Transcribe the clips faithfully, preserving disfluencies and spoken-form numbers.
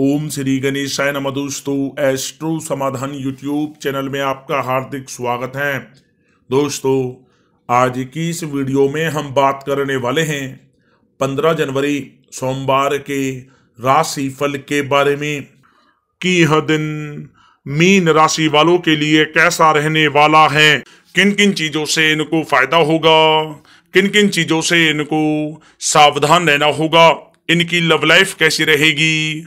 ओम श्री गणेशाय नमः। दोस्तों, एस्ट्रो समाधान यूट्यूब चैनल में आपका हार्दिक स्वागत है। दोस्तों, आज की इस वीडियो में हम बात करने वाले हैं पंद्रह जनवरी सोमवार के राशिफल के बारे में कि यह दिन मीन राशि वालों के लिए कैसा रहने वाला है, किन किन चीज़ों से इनको फायदा होगा, किन किन चीज़ों से इनको सावधान रहना होगा, इनकी लव लाइफ कैसी रहेगी,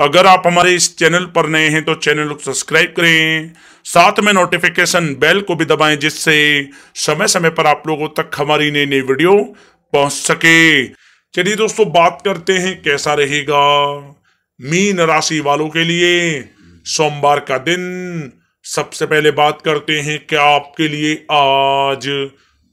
अगर आप हमारे इस चैनल पर नए हैं तो चैनल को सब्सक्राइब करें, साथ में नोटिफिकेशन बेल को भी दबाएं जिससे समय समय पर आप लोगों तक हमारी नई नई वीडियो पहुंच सके। चलिए दोस्तों, बात करते हैं कैसा रहेगा मीन राशि वालों के लिए सोमवार का दिन। सबसे पहले बात करते हैं क्या आपके लिए आज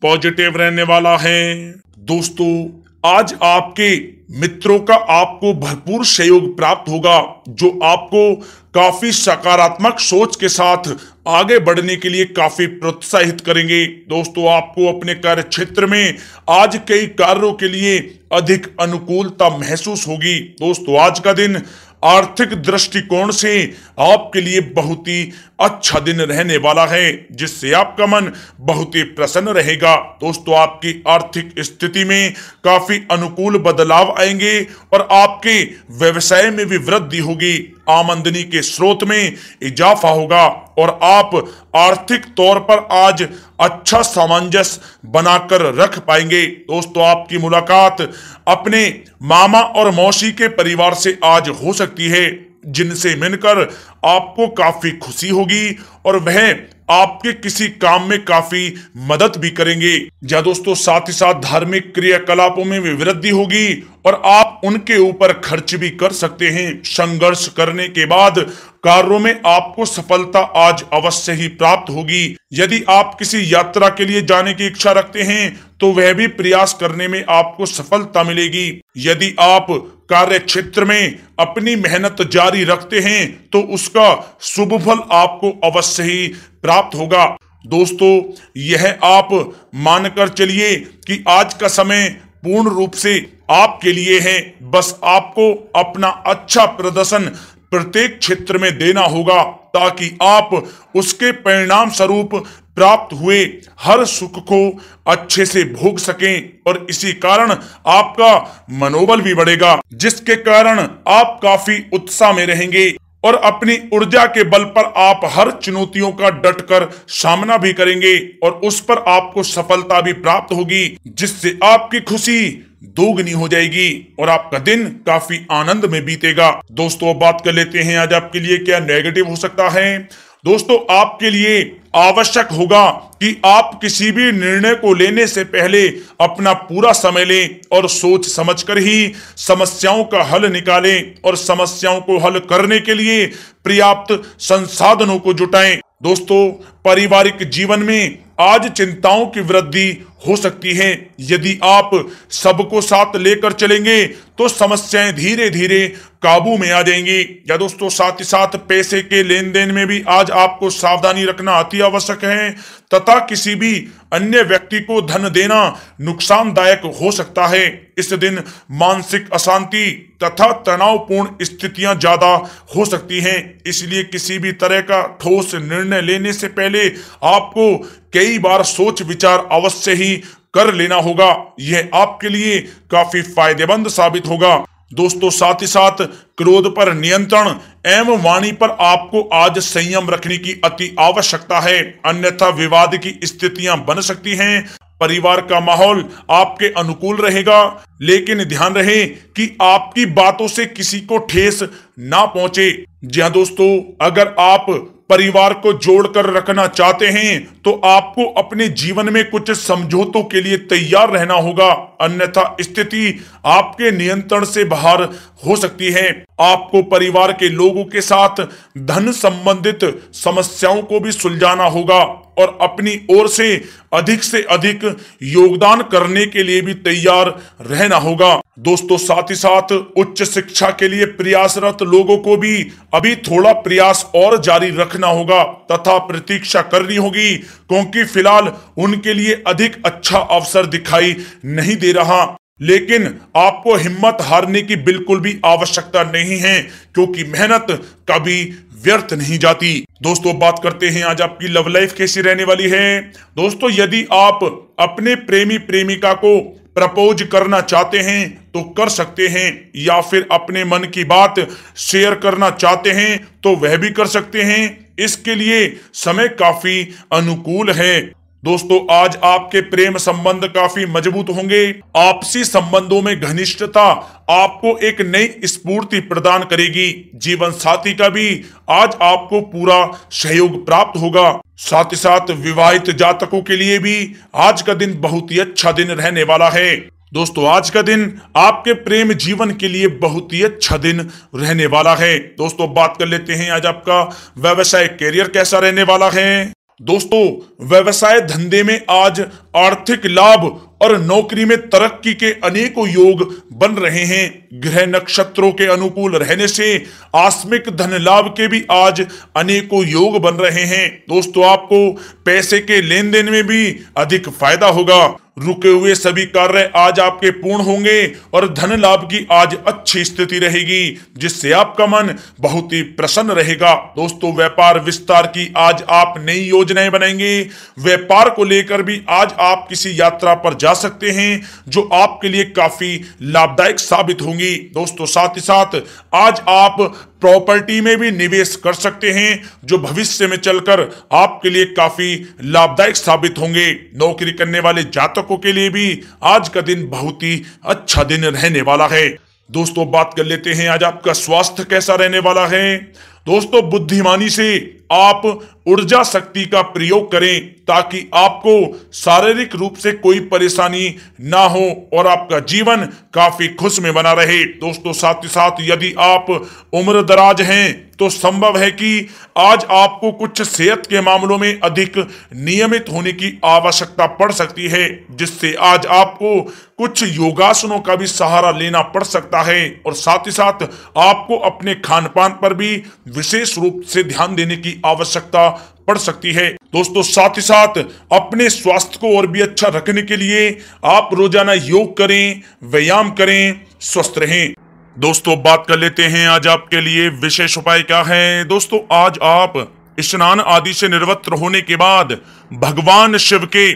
पॉजिटिव रहने वाला है। दोस्तों, आज आपके मित्रों का आपको भरपूर सहयोग प्राप्त होगा जो आपको काफी सकारात्मक सोच के साथ आगे बढ़ने के लिए काफी प्रोत्साहित करेंगे। दोस्तों, आपको अपने कार्य क्षेत्र में आज कई कार्यों के लिए अधिक अनुकूलता महसूस होगी। दोस्तों, आज का दिन आर्थिक दृष्टिकोण से आपके लिए बहुत ही अच्छा दिन रहने वाला है जिससे आपका मन बहुत ही प्रसन्न रहेगा। दोस्तों, आपकी आर्थिक स्थिति में काफी अनुकूल बदलाव आएंगे और आपके व्यवसाय में भी वृद्धि होगी, आमदनी के स्रोत में इजाफा होगा और आप आर्थिक तौर पर आज अच्छा सामंजस्य बनाकर रख पाएंगे। दोस्तों, आपकी मुलाकात अपने मामा और मौसी के परिवार से आज हो सकती है जिनसे मिलकर आपको काफी खुशी होगी और वह आपके किसी काम में काफी मदद भी करेंगे। या दोस्तों, साथ ही साथ धार्मिक क्रियाकलापों में भी वृद्धि होगी और आप उनके ऊपर खर्च भी कर सकते हैं। संघर्ष करने के बाद कार्यों में आपको सफलता आज अवश्य ही प्राप्त होगी। यदि आप किसी यात्रा के लिए जाने की इच्छा रखते हैं तो वह भी प्रयास करने में आपको सफलता मिलेगी। यदि आप कार्य क्षेत्र में अपनी मेहनत जारी रखते हैं तो उसका शुभ फल आपको अवश्य ही प्राप्त होगा। दोस्तों, यह आप मानकर चलिए कि आज का समय पूर्ण रूप से आपके लिए है, बस आपको अपना अच्छा प्रदर्शन प्रत्येक क्षेत्र में देना होगा ताकि आप उसके परिणाम स्वरूप प्राप्त हुए हर सुख को अच्छे से भोग सकें और इसी कारण आपका मनोबल भी बढ़ेगा जिसके कारण आप काफी उत्साह में रहेंगे और अपनी ऊर्जा के बल पर आप हर चुनौतियों का डटकर सामना भी करेंगे और उस पर आपको सफलता भी प्राप्त होगी जिससे आपकी खुशी दोगुनी हो जाएगी और आपका दिन काफी आनंद में बीतेगा। दोस्तों, बात कर लेते हैं आज आपके लिए क्या नेगेटिव हो सकता है। दोस्तों, आपके लिए आवश्यक होगा कि आप किसी भी निर्णय को लेने से पहले अपना पूरा समय लें और सोच समझकर ही समस्याओं का हल निकालें और समस्याओं को हल करने के लिए पर्याप्त संसाधनों को जुटाएं। दोस्तों, पारिवारिक जीवन में आज चिंताओं की वृद्धि हो सकती है। यदि आप सबको साथ लेकर चलेंगे तो समस्याएं धीरे धीरे काबू में आ जाएंगी। या दोस्तों, साथ ही साथ पैसे के लेन देन में भी आज आपको सावधानी रखना अति आवश्यक है तथा किसी भी अन्य व्यक्ति को धन देना नुकसानदायक हो सकता है। इस दिन मानसिक अशांति तथा तनावपूर्ण स्थितियां ज्यादा हो सकती हैं, इसलिए किसी भी तरह का ठोस निर्णय लेने से पहले आपको कई बार सोच विचार अवश्य ही कर लेना होगा। यह आपके लिए काफी फायदेमंद साबित होगा। दोस्तों, साथ ही साथ क्रोध पर नियंत्रण एवं वाणी पर आपको आज संयम रखने की अति आवश्यकता है, अन्यथा विवाद की स्थितियां बन सकती हैं। परिवार का माहौल आपके अनुकूल रहेगा लेकिन ध्यान रहे कि आपकी बातों से किसी को ठेस ना पहुंचे। जी हाँ दोस्तों, अगर आप परिवार को जोड़कर रखना चाहते हैं तो आपको अपने जीवन में कुछ समझौतों के लिए तैयार रहना होगा, अन्यथा स्थिति आपके नियंत्रण से बाहर हो सकती है। आपको परिवार के लोगों के साथ धन संबंधित समस्याओं को भी सुलझाना होगा और अपनी ओर से अधिक से अधिक योगदान करने के लिए भी तैयार रहना होगा। दोस्तों, साथ ही साथ उच्च शिक्षा के लिए प्रयासरत लोगों को भी अभी थोड़ा प्रयास और जारी रखना होगा तथा प्रतीक्षा करनी होगी, क्योंकि फिलहाल उनके लिए अधिक अच्छा अवसर दिखाई नहीं दे रहा। लेकिन आपको हिम्मत हारने की बिल्कुल भी आवश्यकता नहीं है, क्योंकि मेहनत कभी व्यर्थ नहीं जाती। दोस्तों, बात करते हैं आज आपकी लव लाइफ कैसी रहने वाली है। दोस्तों, यदि आप अपने प्रेमी प्रेमिका को प्रपोज करना चाहते हैं तो कर सकते हैं, या फिर अपने मन की बात शेयर करना चाहते हैं तो वह भी कर सकते हैं। इसके लिए समय काफी अनुकूल है। दोस्तों, आज आपके प्रेम संबंध काफी मजबूत होंगे। आपसी संबंधों में घनिष्ठता आपको एक नई स्फूर्ति प्रदान करेगी। जीवन साथी का भी आज आपको पूरा सहयोग प्राप्त होगा। साथ ही साथ विवाहित जातकों के लिए भी आज का दिन बहुत ही अच्छा दिन रहने वाला है। दोस्तों, आज का दिन आपके प्रेम जीवन के लिए बहुत ही अच्छा दिन रहने वाला है। दोस्तों, बात कर लेते हैं आज आपका व्यवसाय करियर कैसा रहने वाला है। दोस्तों, व्यवसाय धंधे में आज आर्थिक लाभ और नौकरी में तरक्की के अनेकों योग बन रहे हैं। ग्रह नक्षत्रों के अनुकूल रहने से आकस्मिक धन लाभ के भी आज अनेकों योग बन रहे हैं। दोस्तों, आपको पैसे के लेन देन में भी अधिक फायदा होगा। रुके हुए सभी कार्य आज आपके पूर्ण होंगे और धन लाभ की आज अच्छी स्थिति रहेगी, जिससे आपका मन बहुत ही प्रसन्न रहेगा। दोस्तों, व्यापार विस्तार की आज आप नई योजनाएं बनाएंगे। व्यापार को लेकर भी आज आप किसी यात्रा पर जा सकते हैं, जो आपके लिए काफी लाभदायक साबित होंगी। दोस्तों, साथ ही साथ आज आप प्रॉपर्टी में भी निवेश कर सकते हैं, जो भविष्य में चलकर आपके लिए काफी लाभदायक साबित होंगे। नौकरी करने वाले जातकों के लिए भी आज का दिन बहुत ही अच्छा दिन रहने वाला है। दोस्तों, बात कर लेते हैं आज आपका स्वास्थ्य कैसा रहने वाला है। दोस्तों, बुद्धिमानी से आप ऊर्जा शक्ति का प्रयोग करें ताकि आपको शारीरिक रूप से कोई परेशानी ना हो और आपका जीवन काफी खुश में बना रहे। दोस्तों, साथ ही साथ यदि आप उम्र दराज हैं तो संभव है कि आज आपको कुछ सेहत के मामलों में अधिक नियमित होने की आवश्यकता पड़ सकती है, जिससे आज आपको कुछ योगासनों का भी सहारा लेना पड़ सकता है। और साथ ही साथ आपको अपने खान पान पर भी विशेष रूप से ध्यान देने की आवश्यकता पड़ सकती है। दोस्तों, साथ ही साथ अपने स्वास्थ्य को और भी अच्छा रखने के लिए आप रोजाना योग करें, व्यायाम करें, स्वस्थ रहें। दोस्तों, बात कर लेते हैं आज आपके लिए विशेष उपाय क्या है। दोस्तों, आज आप स्नान आदि से निवृत्त होने के बाद भगवान शिव के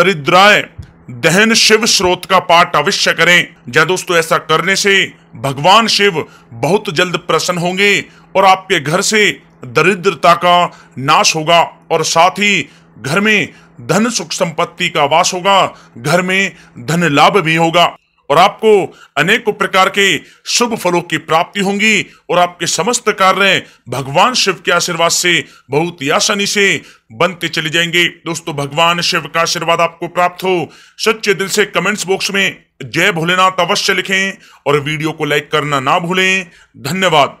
दरिद्राय दहन शिव स्रोत का पाठ अवश्य करें। जय दोस्तों, ऐसा करने से भगवान शिव बहुत जल्द प्रसन्न होंगे और आपके घर से दरिद्रता का नाश होगा और साथ ही घर में धन सुख संपत्ति का वास होगा। घर में धन लाभ भी होगा और आपको अनेकों प्रकार के शुभ फलों की प्राप्ति होंगी और आपके समस्त कार्य भगवान शिव के आशीर्वाद से बहुत ही आसानी से बनते चले जाएंगे। दोस्तों, भगवान शिव का आशीर्वाद आपको प्राप्त हो। सच्चे दिल से कमेंट्स बॉक्स में जय भोलेनाथ अवश्य लिखें और वीडियो को लाइक करना ना भूलें। धन्यवाद।